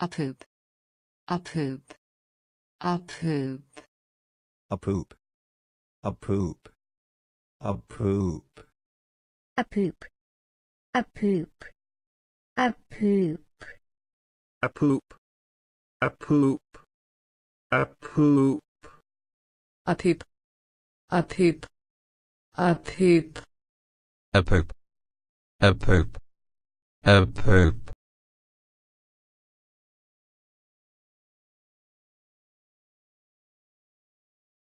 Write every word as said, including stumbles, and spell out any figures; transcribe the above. apoop, apoop, apoop, apoop, apoop, apoop, apoop, apoop, apoop, apoop, apoop, apoop, apoop, apoop, apoop, apoop, apoop, apoop.